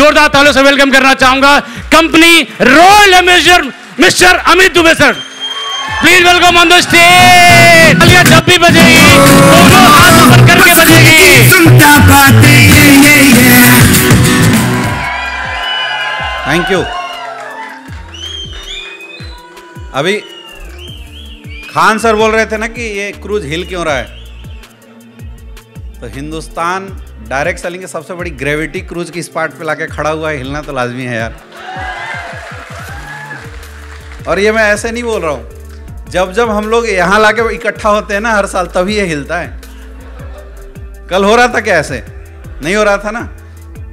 जोरदार तालों से वेलकम करना चाहूंगा company royal mister Amit Dubey sir, please welcome on the stage. तालियां जब भी बजेगी दोनों हाथ ऊपर करके बजेगी। Thank you. अभी खान सर बोल रहे थे ना कि ये क्रूज हिल क्यों रहा है, तो हिंदुस्तान डायरेक्ट सेलिंग की सबसे बड़ी ग्रेविटी क्रूज की इस पार्ट पे लाके खड़ा हुआ है, हिलना तो लाजमी है यार। और ये मैं ऐसे नहीं बोल रहा हूँ, जब जब हम लोग यहाँ लाके इकट्ठा होते हैं ना हर साल तभी ये हिलता है। कल हो रहा था क्या ऐसे? नहीं हो रहा था ना।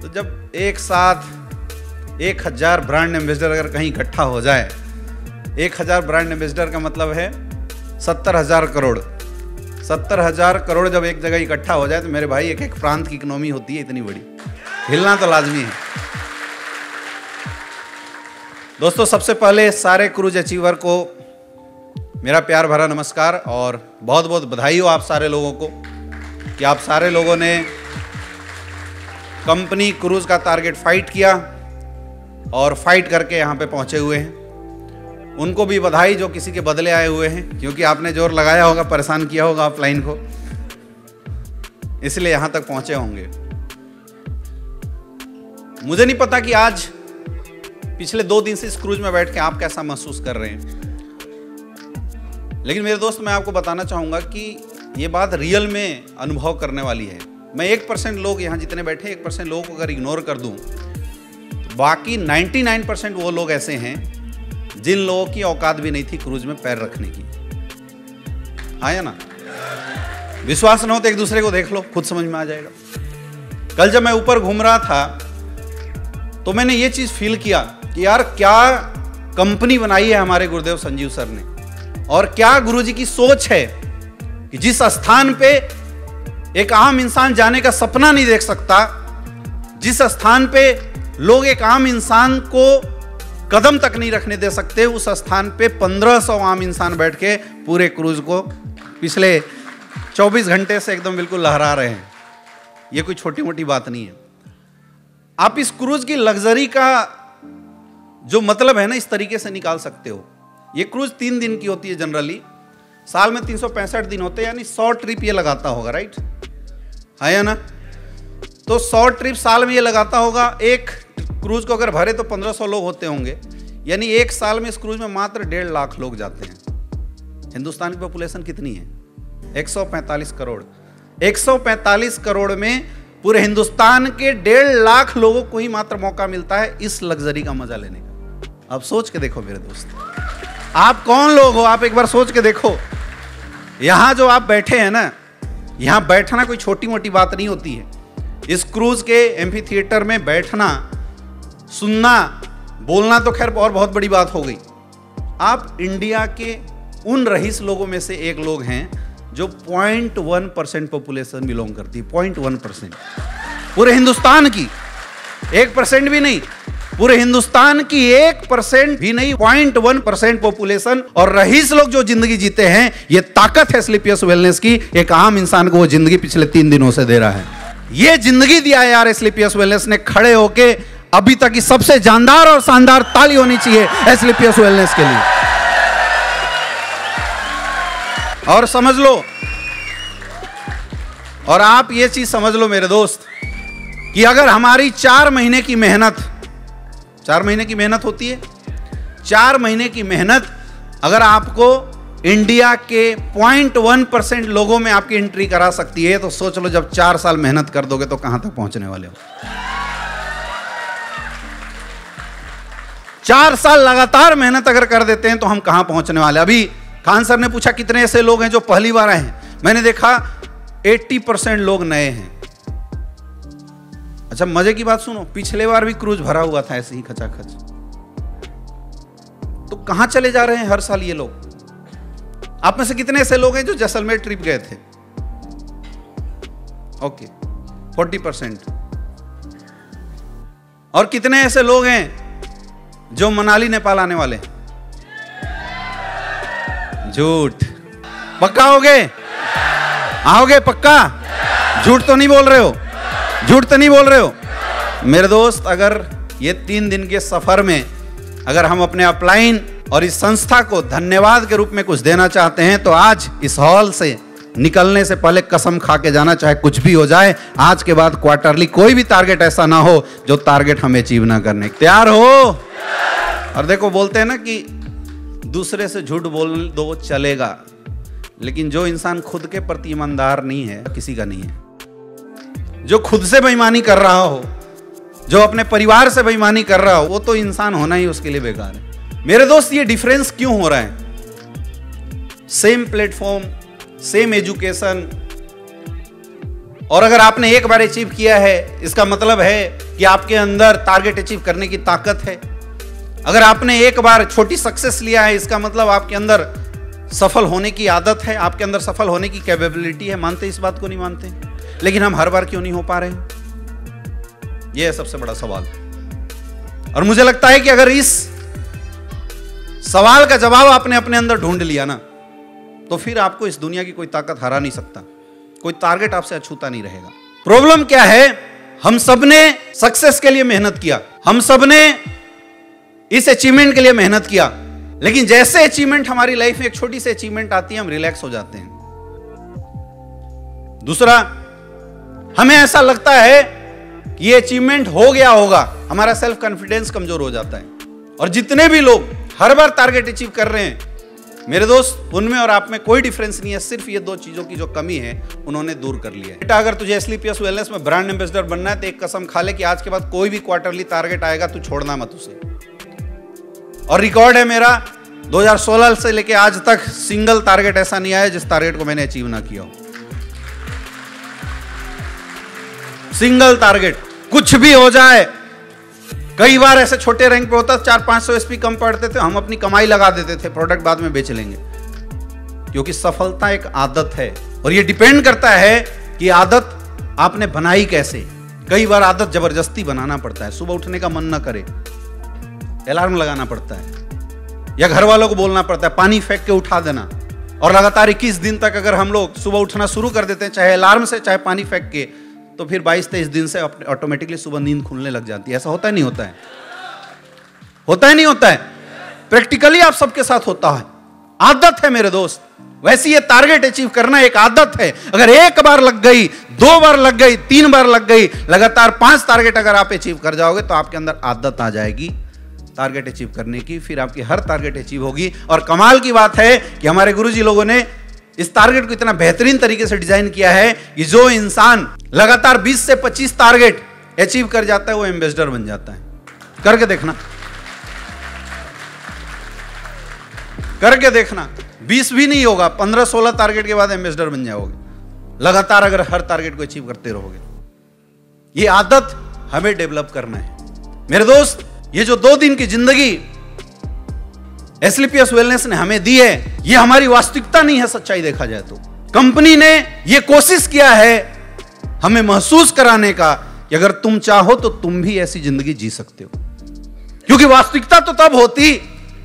तो जब एक साथ 1000 ब्रांड एम्बेसडर अगर कहीं इकट्ठा हो जाए, 1000 ब्रांड एम्बेसडर का मतलब है 70,000 करोड़। 70,000 करोड़ जब एक जगह इकट्ठा हो जाए तो मेरे भाई एक एक प्रांत की इकोनॉमी होती है इतनी बड़ी, हिलना तो लाजमी है। दोस्तों सबसे पहले सारे क्रूज अचीवर को मेरा प्यार भरा नमस्कार और बहुत बहुत बधाई हो आप सारे लोगों को कि आप सारे लोगों ने कंपनी क्रूज का टारगेट फाइट किया और फाइट करके यहाँ पे पहुँचे हुए हैं। उनको भी बधाई जो किसी के बदले आए हुए हैं, क्योंकि आपने जोर लगाया होगा, परेशान किया होगा ऑफलाइन को, इसलिए यहां तक पहुंचे होंगे। मुझे नहीं पता कि आज पिछले 2 दिन से इस क्रूज में बैठ के आप कैसा महसूस कर रहे हैं, लेकिन मेरे दोस्त मैं आपको बताना चाहूंगा कि ये बात रियल में अनुभव करने वाली है। मैं 1% लोग यहाँ जितने बैठे 1% लोगों को अगर इग्नोर कर दूं तो बाकी 99% वो लोग ऐसे हैं जिन लोगों की औकात भी नहीं थी क्रूज में पैर रखने की। आया ना? विश्वास ना हो तो एक दूसरे को देख लो, खुद समझ में आ जाएगा। कल जब मैं ऊपर घूम रहा था तो मैंने ये चीज फील किया कि यार क्या कंपनी बनाई है हमारे गुरुदेव संजीव सर ने, और क्या गुरुजी की सोच है कि जिस स्थान पे एक आम इंसान जाने का सपना नहीं देख सकता, जिस स्थान पे लोग एक आम इंसान को कदम तक नहीं रखने दे सकते, उस स्थान पे 1500 आम इंसान बैठ के पूरे क्रूज को पिछले 24 घंटे से एकदम बिल्कुल लहरा रहे हैं। ये कोई छोटी मोटी बात नहीं है। आप इस क्रूज की लग्जरी का जो मतलब है ना इस तरीके से निकाल सकते हो। ये क्रूज 3 दिन की होती है जनरली, साल में 365 दिन होते हैं, यानी 100 ट्रिप ये लगाता होगा, राइट? है या ना? तो 100 ट्रिप साल में ये लगाता होगा। एक क्रूज को अगर भरे तो 1500 लोग होते होंगे, यानी एक साल में इस क्रूज में मात्र 1.5 लाख लोग जाते हैं। हिंदुस्तान की पॉपुलेशन कितनी है? 145 करोड़। 145 करोड़ में पूरे हिंदुस्तान के 1.5 लाख लोगों को ही मात्र मौका मिलता है इस लग्जरी का मजा लेने का। अब सोच के देखो मेरे दोस्त, आप कौन लोग हो? आप एक बार सोच के देखो। यहां जो आप बैठे हैं ना, यहां बैठना कोई छोटी मोटी बात नहीं होती है। इस क्रूज के एम्फी थिएटर में बैठना, सुनना, बोलना तो खैर और बहुत बड़ी बात हो गई। आप इंडिया के उन रईस लोगों में से एक लोग हैं जो 0.1% पॉपुलेशन बिलोंग करती है। 0.1% पूरे हिंदुस्तान की, 1% भी नहीं, पूरे हिंदुस्तान की 1% भी नहीं, 0.1% पॉपुलेशन। और रईस लोग जो जिंदगी जीते हैं, ये ताकत है एस्क्लेपियस वेलनेस की। एक आम इंसान को वो जिंदगी पिछले 3 दिनों से दे रहा है। ये जिंदगी दिया है यार एस्क्लेपियस वेलनेस ने। खड़े होके अभी तक की सबसे जानदार और शानदार ताली होनी चाहिए एस्क्लेपियस वेलनेस के लिए। और समझ लो, और आप ये चीज समझ लो मेरे दोस्त कि अगर हमारी 4 महीने की मेहनत, 4 महीने की मेहनत होती है, 4 महीने की मेहनत अगर आपको इंडिया के 0.1% लोगों में आपकी एंट्री करा सकती है, तो सोच लो जब 4 साल मेहनत कर दोगे तो कहां तक पहुंचने वाले हो। 4 साल लगातार मेहनत अगर कर देते हैं तो हम कहां पहुंचने वाले। अभी खान सर ने पूछा कितने ऐसे लोग हैं जो पहली बार आए हैं। मैंने देखा 80% लोग नए हैं। अच्छा मजे की बात सुनो, पिछले बार भी क्रूज भरा हुआ था ऐसे ही खचाखच। तो कहां चले जा रहे हैं हर साल ये लोग? आप में से कितने ऐसे लोग हैं जो जैसलमेर ट्रिप गए थे? ओके, 40%। और कितने ऐसे लोग हैं जो मनाली नेपाल आने वाले? झूठ। पक्का होगे? आओगे पक्का? झूठ तो नहीं बोल रहे हो? झूठ तो नहीं बोल रहे हो? मेरे दोस्त, अगर ये 3 दिन के सफ़र में अगर हम अपने अपलाइन और इस संस्था को धन्यवाद के रूप में कुछ देना चाहते हैं तो आज इस हॉल से निकलने से पहले कसम खा के जाना, चाहे कुछ भी हो जाए, आज के बाद क्वार्टरली कोई भी टारगेट ऐसा ना हो जो टारगेट हम अचीव ना करने। तैयार हो? और देखो, बोलते हैं ना कि दूसरे से झूठ बोल दो चलेगा, लेकिन जो इंसान खुद के प्रति ईमानदार नहीं है किसी का नहीं है। जो खुद से बेईमानी कर रहा हो, जो अपने परिवार से बेईमानी कर रहा हो, वो तो इंसान होना ही उसके लिए बेकार है। मेरे दोस्त, ये डिफरेंस क्यों हो रहा है? सेम प्लेटफॉर्म, सेम एजुकेशन, और अगर आपने एक बार अचीव किया है इसका मतलब है कि आपके अंदर टारगेट अचीव करने की ताकत है। अगर आपने एक बार छोटी सक्सेस लिया है इसका मतलब आपके अंदर सफल होने की आदत है, आपके अंदर सफल होने की कैपेबिलिटी है। मानते इस बात को? नहीं मानते। लेकिन हम हर बार क्यों नहीं हो पा रहे हैं, यह है सबसे बड़ा सवाल। और मुझे लगता है कि अगर इस सवाल का जवाब आपने अपने अंदर ढूंढ लिया ना, तो फिर आपको इस दुनिया की कोई ताकत हरा नहीं सकता, कोई टारगेट आपसे अछूता नहीं रहेगा। प्रॉब्लम क्या है? हम सबने सक्सेस के लिए मेहनत किया, हम सबने इस अचीवमेंट के लिए मेहनत किया, लेकिन जैसे अचीवमेंट हमारी लाइफ में एक छोटी सी अचीवमेंट आती है, हम रिलैक्स हो जाते हैं। दूसरा, हमें ऐसा लगता है कि ये अचीवमेंट हो गया होगा, हमारा सेल्फ कॉन्फिडेंस कमजोर हो जाता है। और जितने भी लोग हर बार टारगेट अचीव कर रहे हैं मेरे दोस्त, उनमें और आप में कोई डिफरेंस नहीं है, सिर्फ ये 2 चीज़ों की जो कमी है उन्होंने दूर कर लिया है। बेटा, अगर तुझे एस्क्लेपियस वेलनेस में ब्रांड एम्बेसडर बनना है तो एक कसम खा ले कि आज के बाद कोई भी क्वार्टरली टारगेट आएगा तू छोड़ना मत उसे। और रिकॉर्ड है मेरा 2016 से लेके आज तक सिंगल टारगेट ऐसा नहीं आया जिस टारगेट को मैंने अचीव ना किया हो। सिंगल टारगेट कुछ भी हो जाए। कई बार ऐसे छोटे रैंक पे होता, 400-500 SP कम पड़ते थे, हम अपनी कमाई लगा देते थे, प्रोडक्ट बाद में बेच लेंगे। क्योंकि सफलता एक आदत है और ये डिपेंड करता है कि आदत आपने बनाई कैसे। कई बार आदत जबरदस्ती बनाना पड़ता है, सुबह उठने का मन ना करे अलार्म लगाना पड़ता है, या घर वालों को बोलना पड़ता है पानी फेंक के उठा देना। और लगातार 21 दिन तक अगर हम लोग सुबह उठना शुरू कर देते हैं, चाहे अलार्म से चाहे पानी फेंक के, तो फिर 22-23 दिन से ऑटोमेटिकली सुबह नींद खुलने लग जाती है। ऐसा होता है नहीं होता है? होता है नहीं होता है? प्रैक्टिकली आप सबके साथ होता है, आदत है मेरे दोस्त। वैसे ये टारगेट अचीव करना एक आदत है। अगर 1 बार लग गई, 2 बार लग गई, 3 बार लग गई, लगातार 5 टारगेट अगर आप अचीव कर जाओगे तो आपके अंदर आदत आ जाएगी टारगेट अचीव करने की, फिर आपकी हर टारगेट अचीव होगी। और कमाल की बात है कि हमारे गुरुजी लोगों ने इस टारगेट को इतना बेहतरीन तरीके से डिजाइन किया है कि जो इंसान लगातार 20 से 25 टारगेट अचीव कर जाता है वो एम्बेसडर बन जाता है। करके देखना, करके देखना। 20 भी नहीं होगा, 15-16 टारगेट के बाद एम्बेसडर बन जाओगे, लगातार अगर हर टारगेट को अचीव करते रहोगे। ये आदत हमें डेवलप करना है मेरे दोस्त। ये जो 2 दिन की जिंदगी एस्क्लेपियस वेलनेस ने हमें दी है, ये हमारी वास्तविकता नहीं है। सच्चाई देखा जाए तो कंपनी ने ये कोशिश किया है हमें महसूस कराने का कि अगर तुम चाहो तो तुम भी ऐसी जिंदगी जी सकते हो। क्योंकि वास्तविकता तो तब होती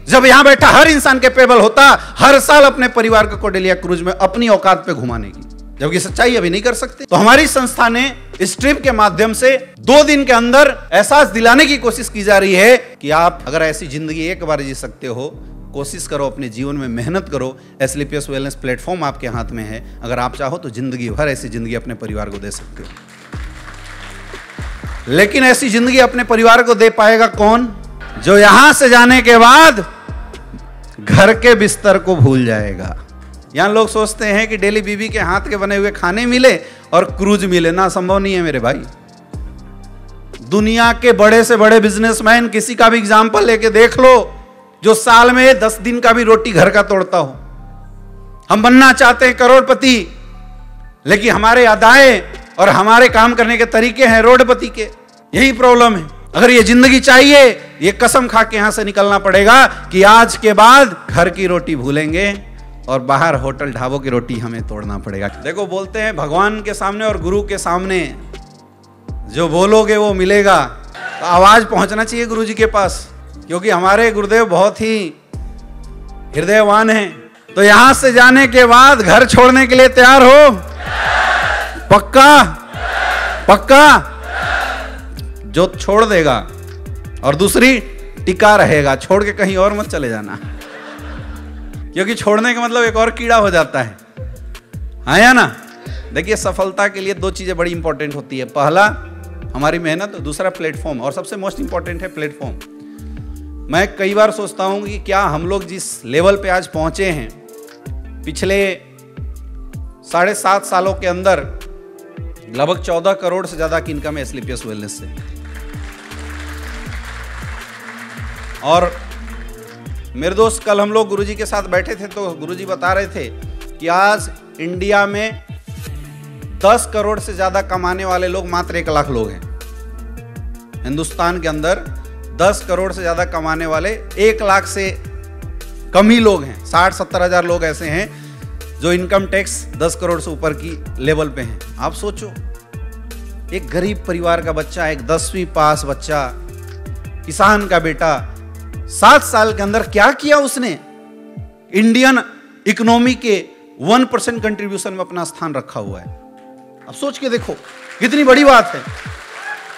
जब यहां बैठा हर इंसान कैपेबल होता हर साल अपने परिवार को कोर्डेलिया क्रूज में अपनी औकात पे घुमाने की, जबकि सच्चाई अभी नहीं कर सकते। तो हमारी संस्था ने इस ट्रिप के माध्यम से 2 दिन के अंदर एहसास दिलाने की कोशिश की जा रही है कि आप अगर ऐसी जिंदगी 1 बार जी सकते हो, कोशिश करो, अपने जीवन में मेहनत करो। एस्क्लेपियस वेलनेस प्लेटफॉर्म आपके हाथ में है, अगर आप चाहो तो जिंदगी भर ऐसी जिंदगी अपने परिवार को दे सकते हो। लेकिन ऐसी जिंदगी अपने परिवार को दे पाएगा कौन? जो यहां से जाने के बाद घर के बिस्तर को भूल जाएगा। यहां लोग सोचते हैं कि डेली बीबी के हाथ के बने हुए खाने मिले और क्रूज मिले, ना संभव नहीं है मेरे भाई। दुनिया के बड़े से बड़े बिजनेसमैन, किसी का भी एग्जाम्पल लेके देख लो, जो साल में 10 दिन का भी रोटी घर का तोड़ता हो। हम बनना चाहते हैं करोड़पति, लेकिन हमारे अदाएं और हमारे काम करने के तरीके हैं रोडपति के। यही प्रॉब्लम है। अगर ये जिंदगी चाहिए, ये कसम खा के यहां से निकलना पड़ेगा कि आज के बाद घर की रोटी भूलेंगे और बाहर होटल ढाबों की रोटी हमें तोड़ना पड़ेगा। देखो, बोलते हैं भगवान के सामने और गुरु के सामने जो बोलोगे वो मिलेगा। तो आवाज पहुंचना चाहिए गुरु जी के पास, क्योंकि हमारे गुरुदेव बहुत ही हृदयवान हैं। तो यहां से जाने के बाद घर छोड़ने के लिए तैयार हो? पक्का? पक्का? जो छोड़ देगा, और दूसरी टिका रहेगा, छोड़ के कहीं और मत चले जाना, क्योंकि छोड़ने का मतलब एक और कीड़ा हो जाता है। हाँ या ना? देखिए, सफलता के लिए दो चीज़ें बड़ी इंपॉर्टेंट होती है, पहला हमारी मेहनत, दूसरा प्लेटफॉर्म, और सबसे मोस्ट इंपॉर्टेंट है प्लेटफॉर्म। मैं कई बार सोचता हूँ कि क्या हम लोग जिस लेवल पे आज पहुँचे हैं, पिछले 7.5 सालों के अंदर लगभग 14 करोड़ से ज़्यादा की इनकम है एस्क्लेपियस वेलनेस से। और मेरे दोस्त, कल हम लोग गुरुजी के साथ बैठे थे तो गुरुजी बता रहे थे कि आज इंडिया में 10 करोड़ से ज़्यादा कमाने वाले लोग मात्र 1 लाख लोग हैं। हिंदुस्तान के अंदर 10 करोड़ से ज़्यादा कमाने वाले 1 लाख से कम ही लोग हैं। 60-70 हज़ार लोग ऐसे हैं जो इनकम टैक्स 10 करोड़ से ऊपर की लेवल पे हैं। आप सोचो, एक गरीब परिवार का बच्चा, एक 10वीं पास बच्चा, किसान का बेटा, 7 साल के अंदर क्या किया उसने? इंडियन इकोनॉमी के 1% कंट्रीब्यूशन में अपना स्थान रखा हुआ है। अब सोच के देखो कितनी बड़ी बात है।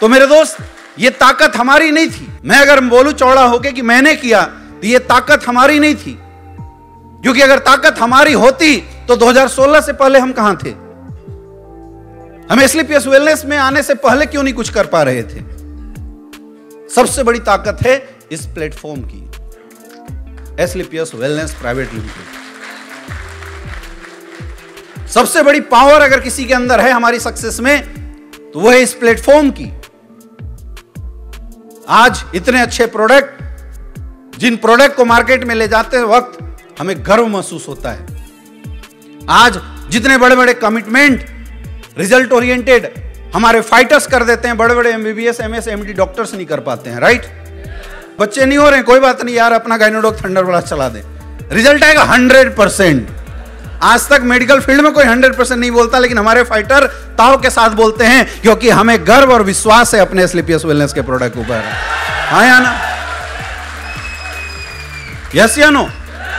तो मेरे दोस्त, ये ताकत हमारी नहीं थी। मैं अगर बोलूं चौड़ा होके कि मैंने किया, तो ये ताकत हमारी नहीं थी, क्योंकि अगर ताकत हमारी होती तो 2016 से पहले हम कहां थे? हम एस्क्लेपियस वेलनेस में आने से पहले क्यों नहीं कुछ कर पा रहे थे? सबसे बड़ी ताकत है इस प्लेटफॉर्म की, एस्क्लेपियस वेलनेस प्राइवेट लिमिटेड। सबसे बड़ी पावर अगर किसी के अंदर है हमारी सक्सेस में, तो वह है इस प्लेटफॉर्म की। आज इतने अच्छे प्रोडक्ट, जिन प्रोडक्ट को मार्केट में ले जाते वक्त हमें गर्व महसूस होता है, आज जितने बड़े बड़े कमिटमेंट रिजल्ट ओरिएंटेड हमारे फाइटर्स कर देते हैं, बड़े बड़े एमबीबीएस, एमएस, एमडी डॉक्टर्स नहीं कर पाते हैं। राइट? बच्चे नहीं हो रहे, कोई बात नहीं यार, अपना गाइनोडॉक थंडर ब्लास्ट चला दे, रिजल्ट आएगा 100%। आज तक मेडिकल फील्ड में कोई 100% नहीं बोलता, लेकिन हमारे फाइटर ताव के साथ बोलते हैं, क्योंकि हमें गर्व और विश्वास है अपने एस्क्लेपियस वेलनेस के प्रोडक्ट ऊपर। हाँ या ना? यस या नो?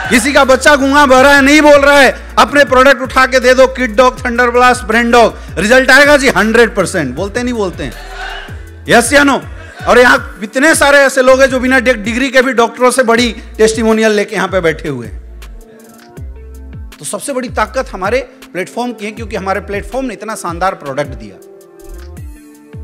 किसी का बच्चा गूंगा बह रहा है, नहीं बोल रहा है, अपने प्रोडक्ट उठा के दे दो, kid dog, thunder blast, brain dog, result आएगा जी 100%। बोलते नहीं बोलते हैं? यस या नो? और यहाँ इतने सारे ऐसे लोग हैं जो बिना डिग्री के भी डॉक्टरों से बड़ी टेस्टिमोनियल लेके यहाँ पे बैठे हुए हैं। तो सबसे बड़ी ताकत हमारे प्लेटफॉर्म की है, क्योंकि हमारे प्लेटफॉर्म ने इतना शानदार प्रोडक्ट दिया,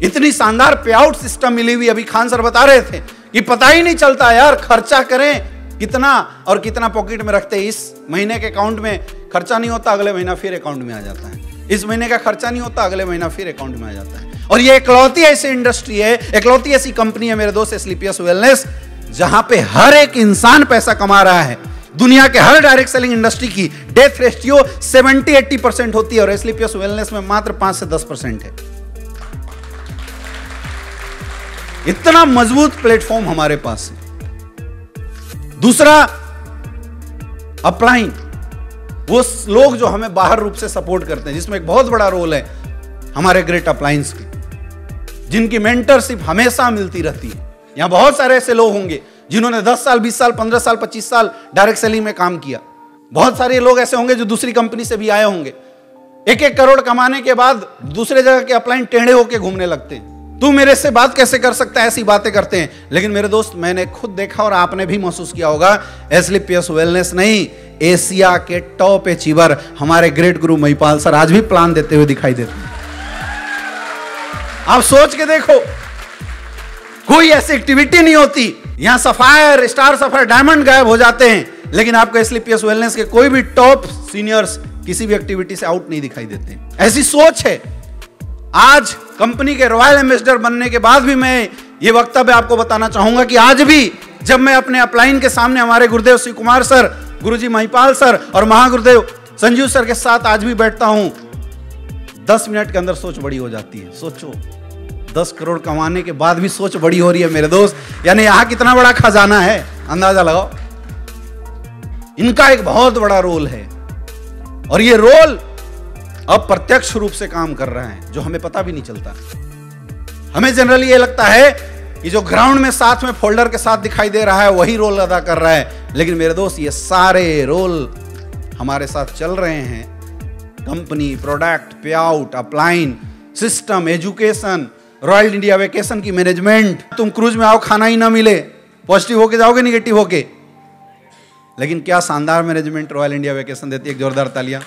इतनी शानदार पे आउट सिस्टम मिली हुई। अभी खान सर बता रहे थे कि पता ही नहीं चलता यार, खर्चा करें कितना और कितना पॉकेट में रखते हैं। इस महीने के अकाउंट में खर्चा नहीं होता, अगले महीना फिर अकाउंट में आ जाता है। इस महीने का खर्चा नहीं होता, अगले महीना फिर अकाउंट में आ जाता है। और ये इकलौती ऐसी इंडस्ट्री है, इकलौती ऐसी कंपनी है मेरे दोस्त एस्क्लेपियस वेलनेस, जहां पे हर एक इंसान पैसा कमा रहा है। दुनिया के हर डायरेक्ट सेलिंग इंडस्ट्री की डेथ रेशियो 70-80% होती है, और एस्क्लेपियस वेलनेस में मात्र 5 से 10% है। इतना मजबूत प्लेटफॉर्म हमारे पास है। दूसरा, अप्लाइंग, वो लोग जो हमें बाहर रूप से सपोर्ट करते हैं, जिसमें एक बहुत बड़ा रोल है हमारे ग्रेट अप्लाइंस के, जिनकी मेंटरशिप हमेशा मिलती रहती है। यहाँ बहुत सारे ऐसे लोग होंगे जिन्होंने 10 साल, 20 साल, 15 साल, 25 साल डायरेक्ट सेलिंग में काम किया। बहुत सारे लोग ऐसे होंगे जो दूसरी कंपनी से भी आए होंगे, 1-1 करोड़ कमाने के बाद दूसरे जगह के अप्लाइंट टेढ़े होकर घूमने लगते हैं, तू मेरे से बात कैसे कर सकता है, ऐसी बातें करते हैं। लेकिन मेरे दोस्त, मैंने खुद देखा और आपने भी महसूस किया होगा, एस्क्लेपियस वेलनेस नहीं, एशिया के टॉप अचीवर हमारे ग्रेट गुरु महिपाल सर आज भी प्लान देते हुए दिखाई देते हैं। आप सोच के देखो, कोई ऐसी एक्टिविटी नहीं होती, यहां सफायर, स्टार सफायर, डायमंड गायब हो जाते हैं, लेकिन आपको एस्क्लेपियस वेलनेस के कोई भी टॉप सीनियर्स किसी भी एक्टिविटी से आउट नहीं दिखाई देते। ऐसी सोच है। आज कंपनी के रॉयल एम्बेसडर बनने के बाद भी मैं ये वक्तव्य आपको बताना चाहूंगा कि आज भी जब मैं अपने अपलाइन के सामने हमारे गुरुदेव श्री कुमार सर, गुरुजी महिपाल सर और महागुरुदेव संजीव सर के साथ आज भी बैठता हूं, 10 मिनट के अंदर सोच बड़ी हो जाती है। सोचो, 10 करोड़ कमाने के बाद भी सोच बड़ी हो रही है मेरे दोस्त, यानी यहां कितना बड़ा खजाना है अंदाजा लगाओ। इनका एक बहुत बड़ा रोल है, और ये रोल अब प्रत्यक्ष रूप से काम कर रहा है, जो हमें पता भी नहीं चलता। हमें जनरली ये लगता है कि जो ग्राउंड में साथ में फोल्डर के साथ दिखाई दे रहा है वही रोल अदा कर रहा है, लेकिन मेरे दोस्त ये सारे रोल हमारे साथ चल रहे हैं। Company, product, pay out, upline, system, education, royal India vacation की मैनेजमेंट। तुम क्रूज में आओ, खाना ही ना मिले, पॉजिटिव होके जाओगे निगेटिव होके। लेकिन क्या शानदार मैनेजमेंट रॉयल इंडिया वेकेशन देती है, एक जोरदार तालियां।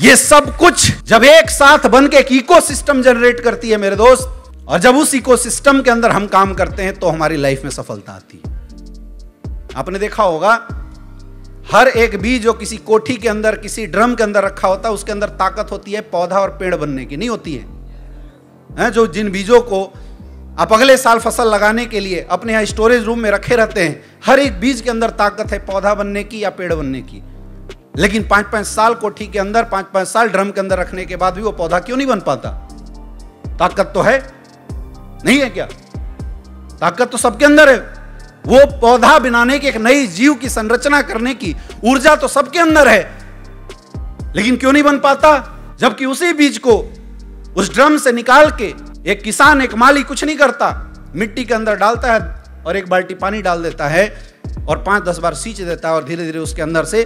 ये सब कुछ जब एक साथ बन के एक इकोसिस्टम जनरेट करती है मेरे दोस्त, और जब उस इकोसिस्टम के अंदर हम काम करते हैं तो हमारी लाइफ में सफलता आती है। आपने देखा होगा हर एक बीज जो किसी कोठी के अंदर, किसी ड्रम के अंदर रखा होता है, उसके अंदर ताकत होती है पौधा और पेड़ बनने की, नहीं होती है। जो जिन बीजों को आप अगले साल फसल लगाने के लिए अपने यहाँ स्टोरेज रूम में रखे रहते हैं, हर एक बीज के अंदर ताकत है पौधा बनने की या पेड़ बनने की। लेकिन 5-5 साल कोठी के अंदर, 5-5 साल ड्रम के अंदर रखने के बाद भी वो पौधा क्यों नहीं बन पाता? ताकत तो है, नहीं है क्या? ताकत तो सबके अंदर है। वो पौधा बनाने की, एक नई जीव की संरचना करने की ऊर्जा तो सबके अंदर है, लेकिन क्यों नहीं बन पाता? जबकि उसी बीज को उस ड्रम से निकाल के एक किसान, एक माली कुछ नहीं करता, मिट्टी के अंदर डालता है और एक बाल्टी पानी डाल देता है और 5-10 बार सींच देता है और धीरे धीरे उसके अंदर से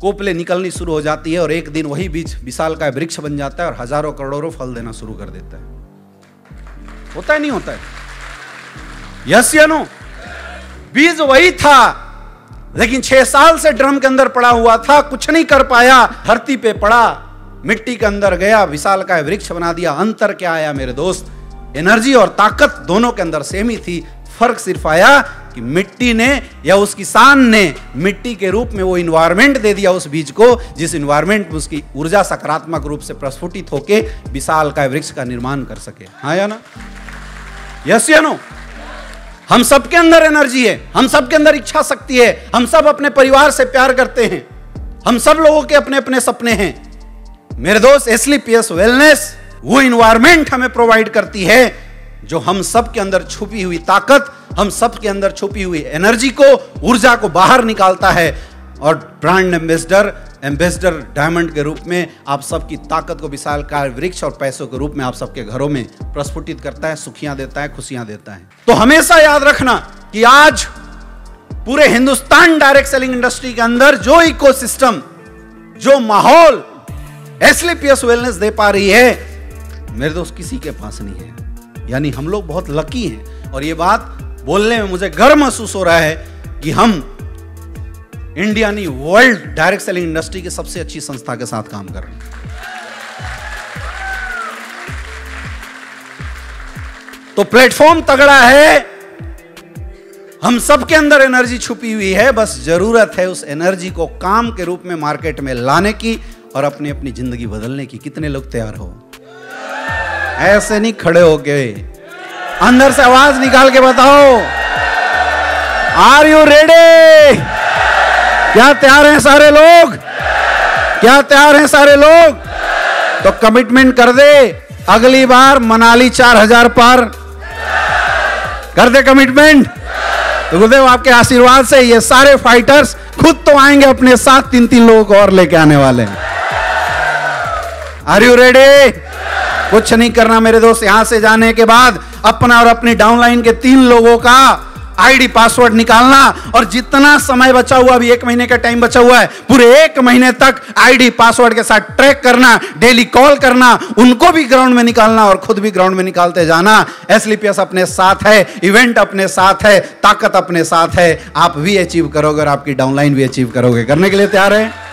कोपले निकलनी शुरू हो जाती है और एक दिन वही बीज विशाल का वृक्ष बन जाता है और हजारों करोड़ों फल देना शुरू कर देता है। होता है, नहीं होता है? यस या नो? बीज वही था, लेकिन 6 साल से ड्रम के अंदर पड़ा हुआ था, कुछ नहीं कर पाया, धरती पे पड़ा, मिट्टी के अंदर गया, विशाल का वृक्ष बना दिया। अंतर क्या आया मेरे दोस्त? एनर्जी और ताकत दोनों के अंदर सेम ही थी, फर्क सिर्फ आया कि मिट्टी ने या उस किसान ने मिट्टी के रूप में वो इन्वायरमेंट दे दिया उस बीज को, जिस इन्वायरमेंट में उसकी ऊर्जा सकारात्मक रूप से प्रस्फुटित होकर विशाल का वृक्ष का निर्माण कर सके। हाँ या ना? यस या नो? हम सबके अंदर एनर्जी है, हम सबके अंदर इच्छा शक्ति है, हम सब अपने परिवार से प्यार करते हैं, हम सब लोगों के अपने अपने सपने हैं मेरे दोस्त। एस्क्लेपियस वेलनेस वो इन्वायरमेंट हमें प्रोवाइड करती है जो हम सब के अंदर छुपी हुई ताकत, हम सब के अंदर छुपी हुई एनर्जी को, ऊर्जा को बाहर निकालता है। और ब्रांड एम्बेसडर डायमंड के रूप में आप सबकी ताकत को विशालकाय वृक्ष और पैसों के रूप में आप सबके घरों में प्रस्फुटित करता है, सुखियां देता है, खुशियां देता है। तो हमेशा याद रखना कि आज पूरे हिंदुस्तान डायरेक्ट सेलिंग इंडस्ट्री के अंदर जो इकोसिस्टम, जो माहौल एस्क्लेपियस वेलनेस दे पा रही है मेरे दोस्त, किसी के पास नहीं है। यानी हम लोग बहुत लकी हैं और ये बात बोलने में मुझे गर्व महसूस हो रहा है कि हम इंडिया नहीं, वर्ल्ड डायरेक्ट सेलिंग इंडस्ट्री की सबसे अच्छी संस्था के साथ काम कर रहे हैं। तो प्लेटफॉर्म तगड़ा है, हम सबके अंदर एनर्जी छुपी हुई है, बस जरूरत है उस एनर्जी को काम के रूप में मार्केट में लाने की और अपनी अपनी जिंदगी बदलने की। कितने लोग तैयार हो? ऐसे नहीं खड़े हो गए, अंदर से आवाज निकाल के बताओ, आर यू रेडी? क्या तैयार हैं सारे लोग? क्या तैयार हैं सारे लोग? तो कमिटमेंट कर दे, अगली बार मनाली 4000 पार कर दे कमिटमेंट। तो गुरुदेव आपके आशीर्वाद से ये सारे फाइटर्स खुद तो आएंगे, अपने साथ 3-3 लोग और लेके आने वाले हैं। Are you ready? कुछ नहीं करना मेरे दोस्त, यहां से जाने के बाद अपना और अपनी डाउनलाइन के 3 लोगों का आईडी पासवर्ड निकालना, और जितना समय बचा हुआ, अभी 1 महीने का टाइम बचा हुआ है, पूरे 1 महीने तक आईडी पासवर्ड के साथ ट्रैक करना, डेली कॉल करना, उनको भी ग्राउंड में निकालना और खुद भी ग्राउंड में निकालते जाना। एस्क्लेपियस अपने साथ है, इवेंट अपने साथ है, ताकत अपने साथ है, आप भी अचीव करोगे और आपकी डाउनलाइन भी अचीव करोगे। करने के लिए तैयार है?